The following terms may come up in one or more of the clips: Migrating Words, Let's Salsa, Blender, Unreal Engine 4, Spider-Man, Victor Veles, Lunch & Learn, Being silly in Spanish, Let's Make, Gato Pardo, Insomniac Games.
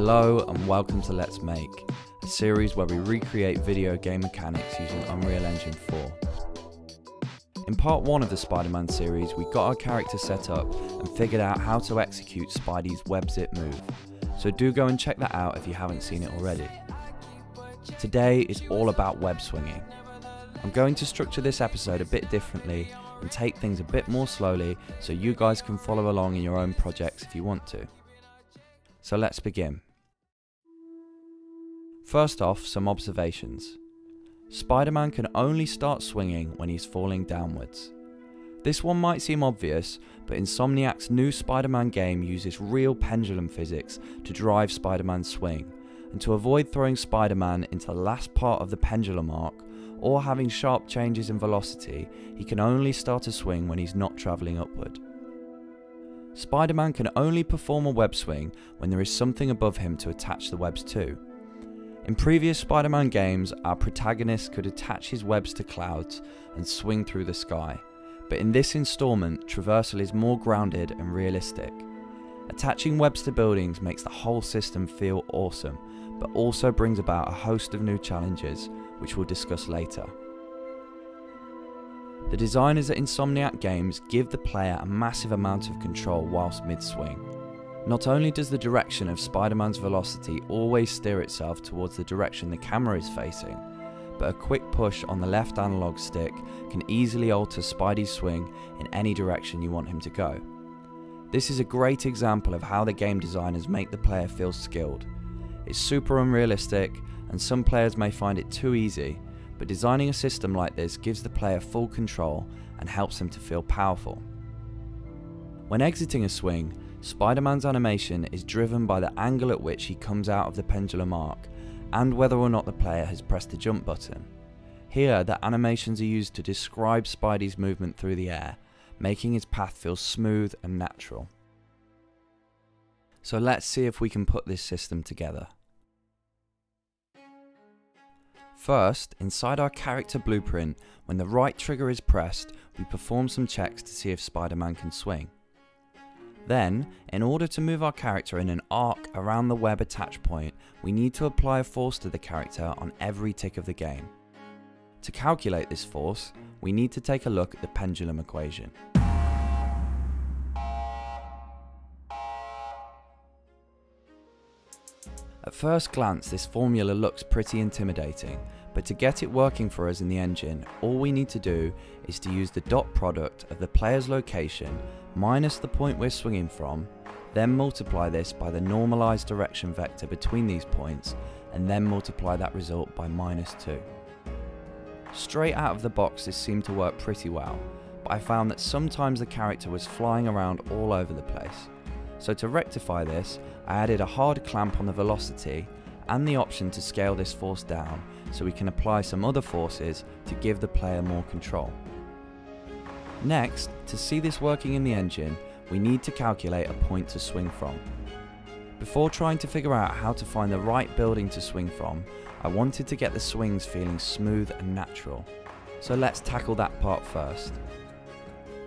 Hello and welcome to Let's Make, a series where we recreate video game mechanics using Unreal Engine 4. In part 1 of the Spider-Man series, we got our character set up and figured out how to execute Spidey's web zip move, so do go and check that out if you haven't seen it already. Today is all about web swinging. I'm going to structure this episode a bit differently and take things a bit more slowly so you guys can follow along in your own projects if you want to. So let's begin. First off, some observations. Spider-Man can only start swinging when he's falling downwards. This one might seem obvious, but Insomniac's new Spider-Man game uses real pendulum physics to drive Spider-Man's swing, and to avoid throwing Spider-Man into the last part of the pendulum arc or having sharp changes in velocity, he can only start a swing when he's not travelling upward. Spider-Man can only perform a web swing when there is something above him to attach the webs to. In previous Spider-Man games, our protagonist could attach his webs to clouds and swing through the sky, but in this installment, traversal is more grounded and realistic. Attaching webs to buildings makes the whole system feel awesome, but also brings about a host of new challenges, which we'll discuss later. The designers at Insomniac Games give the player a massive amount of control whilst mid-swing. Not only does the direction of Spider-Man's velocity always steer itself towards the direction the camera is facing, but a quick push on the left analog stick can easily alter Spidey's swing in any direction you want him to go. This is a great example of how the game designers make the player feel skilled. It's super unrealistic, and some players may find it too easy, but designing a system like this gives the player full control and helps him to feel powerful. When exiting a swing, Spider-Man's animation is driven by the angle at which he comes out of the pendulum arc and whether or not the player has pressed the jump button. Here, the animations are used to describe Spidey's movement through the air, making his path feel smooth and natural. So let's see if we can put this system together. First, inside our character blueprint, when the right trigger is pressed, we perform some checks to see if Spider-Man can swing. Then, in order to move our character in an arc around the web attach point, we need to apply a force to the character on every tick of the game. To calculate this force, we need to take a look at the pendulum equation. At first glance, this formula looks pretty intimidating, but to get it working for us in the engine, all we need to do is to use the dot product of the player's location minus the point we're swinging from, then multiply this by the normalized direction vector between these points, and then multiply that result by -2. Straight out of the box, this seemed to work pretty well, but I found that sometimes the character was flying around all over the place. So to rectify this, I added a hard clamp on the velocity and the option to scale this force down so we can apply some other forces to give the player more control. Next, to see this working in the engine, we need to calculate a point to swing from. Before trying to figure out how to find the right building to swing from, I wanted to get the swings feeling smooth and natural. So let's tackle that part first.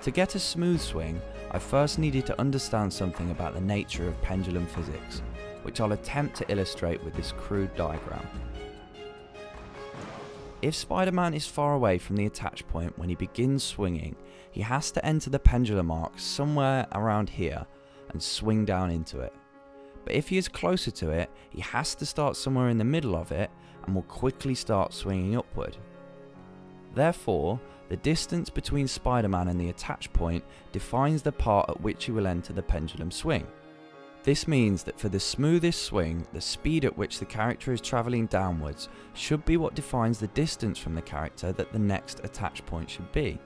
To get a smooth swing, I first needed to understand something about the nature of pendulum physics, which I'll attempt to illustrate with this crude diagram. If Spider-Man is far away from the attach point when he begins swinging, he has to enter the pendulum arc somewhere around here and swing down into it. But if he is closer to it, he has to start somewhere in the middle of it and will quickly start swinging upward. Therefore, the distance between Spider-Man and the attach point defines the part at which he will enter the pendulum swing. This means that for the smoothest swing, the speed at which the character is travelling downwards should be what defines the distance from the character that the next attach point should be.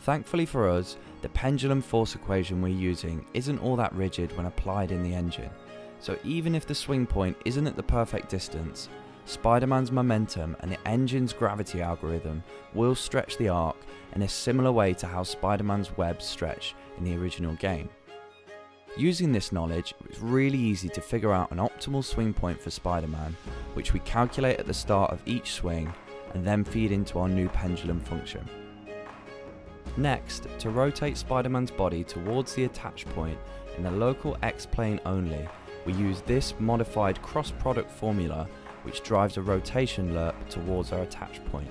Thankfully for us, the pendulum force equation we're using isn't all that rigid when applied in the engine, so even if the swing point isn't at the perfect distance, Spider-Man's momentum and the engine's gravity algorithm will stretch the arc in a similar way to how Spider-Man's webs stretch in the original game. Using this knowledge, it was really easy to figure out an optimal swing point for Spider-Man, which we calculate at the start of each swing and then feed into our new pendulum function. Next, to rotate Spider-Man's body towards the attach point in the local X-plane only, we use this modified cross-product formula, which drives a rotation lerp towards our attach point.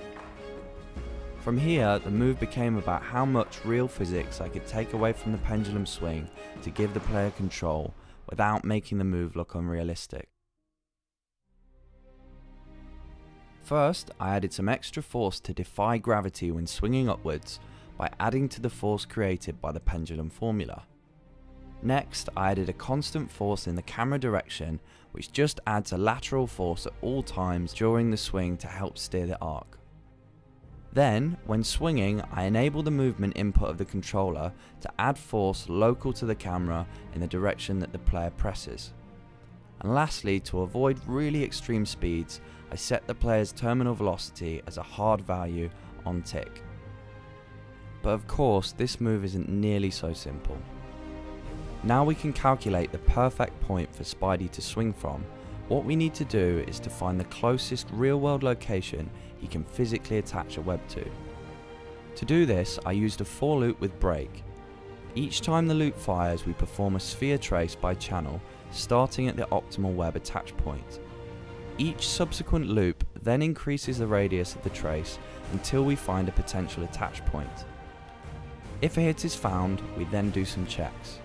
From here, the move became about how much real physics I could take away from the pendulum swing to give the player control without making the move look unrealistic. First, I added some extra force to defy gravity when swinging upwards by adding to the force created by the pendulum formula. Next, I added a constant force in the camera direction, which just adds a lateral force at all times during the swing to help steer the arc. Then, when swinging, I enable the movement input of the controller to add force local to the camera in the direction that the player presses. And lastly, to avoid really extreme speeds, I set the player's terminal velocity as a hard value on tick. But of course, this move isn't nearly so simple. Now we can calculate the perfect point for Spidey to swing from. What we need to do is to find the closest real-world location he can physically attach a web to. To do this, I used a for loop with break. Each time the loop fires, we perform a sphere trace by channel, starting at the optimal web attach point. Each subsequent loop then increases the radius of the trace until we find a potential attach point. If a hit is found, we then do some checks.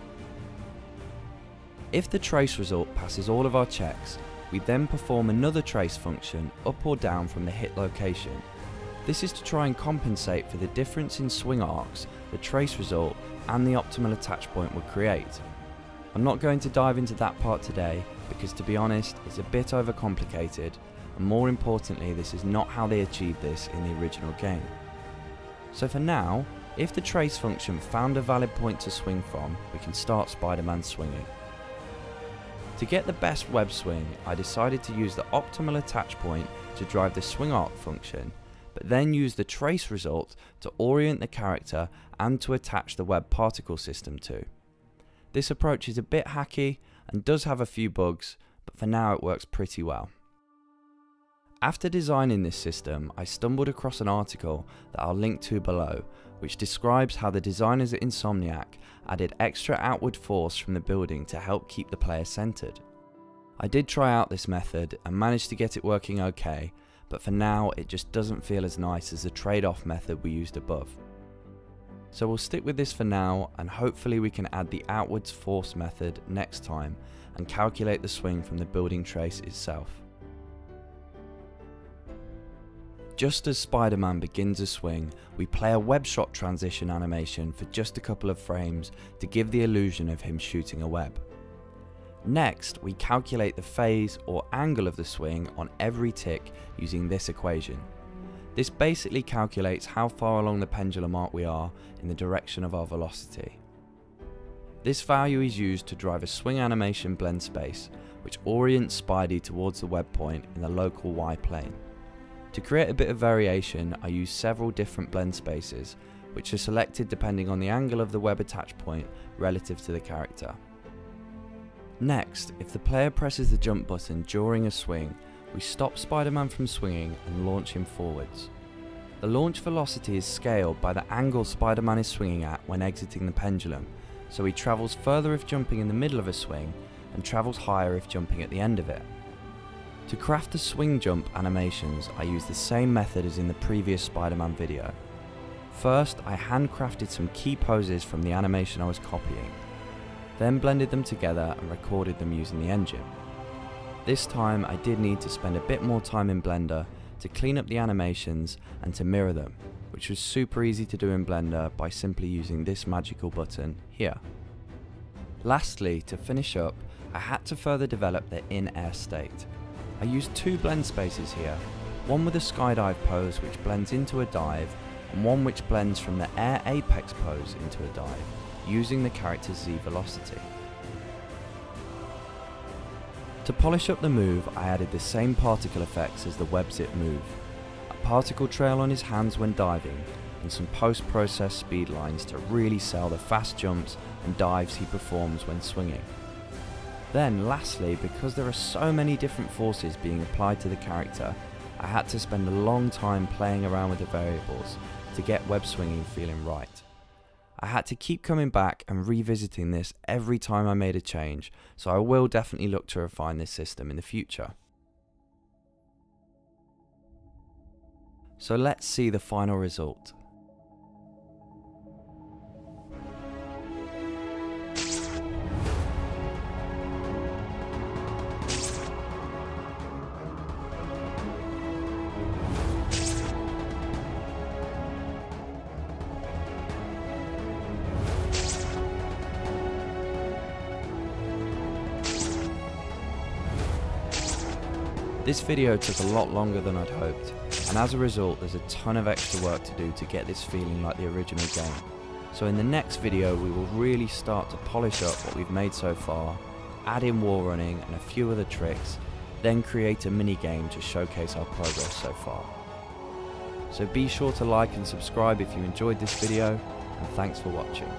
If the trace result passes all of our checks, we then perform another trace function up or down from the hit location. This is to try and compensate for the difference in swing arcs, the trace result, and the optimal attach point would create. I'm not going to dive into that part today because, to be honest, it's a bit overcomplicated, and more importantly, this is not how they achieved this in the original game. So for now, if the trace function found a valid point to swing from, we can start Spider-Man swinging. To get the best web swing, I decided to use the optimal attach point to drive the swing arc function, but then use the trace result to orient the character and to attach the web particle system to. This approach is a bit hacky and does have a few bugs, but for now it works pretty well. After designing this system, I stumbled across an article that I'll link to below, which describes how the designers at Insomniac added extra outward force from the building to help keep the player centered. I did try out this method and managed to get it working okay, but for now it just doesn't feel as nice as the trade-off method we used above. So we'll stick with this for now, and hopefully we can add the outwards force method next time and calculate the swing from the building trace itself. Just as Spider-Man begins a swing, we play a web shot transition animation for just a couple of frames to give the illusion of him shooting a web. Next, we calculate the phase or angle of the swing on every tick using this equation. This basically calculates how far along the pendulum arc we are in the direction of our velocity. This value is used to drive a swing animation blend space, which orients Spidey towards the web point in the local Y-plane. To create a bit of variation, I use several different blend spaces, which are selected depending on the angle of the web attach point relative to the character. Next, if the player presses the jump button during a swing, we stop Spider-Man from swinging and launch him forwards. The launch velocity is scaled by the angle Spider-Man is swinging at when exiting the pendulum, so he travels further if jumping in the middle of a swing, and travels higher if jumping at the end of it. To craft the swing jump animations, I used the same method as in the previous Spider-Man video. First, I handcrafted some key poses from the animation I was copying, then blended them together and recorded them using the engine. This time, I did need to spend a bit more time in Blender to clean up the animations and to mirror them, which was super easy to do in Blender by simply using this magical button here. Lastly, to finish up, I had to further develop the in-air state. I used two blend spaces here, one with a skydive pose which blends into a dive, and one which blends from the air apex pose into a dive, using the character's Z velocity. To polish up the move, I added the same particle effects as the web zip move, a particle trail on his hands when diving, and some post-process speed lines to really sell the fast jumps and dives he performs when swinging. Then lastly, because there are so many different forces being applied to the character, I had to spend a long time playing around with the variables to get web swinging feeling right. I had to keep coming back and revisiting this every time I made a change, so I will definitely look to refine this system in the future. So let's see the final result. This video took a lot longer than I'd hoped, and as a result there's a ton of extra work to do to get this feeling like the original game. So in the next video we will really start to polish up what we've made so far, add in wall running and a few other tricks, then create a mini game to showcase our progress so far. So be sure to like and subscribe if you enjoyed this video, and thanks for watching.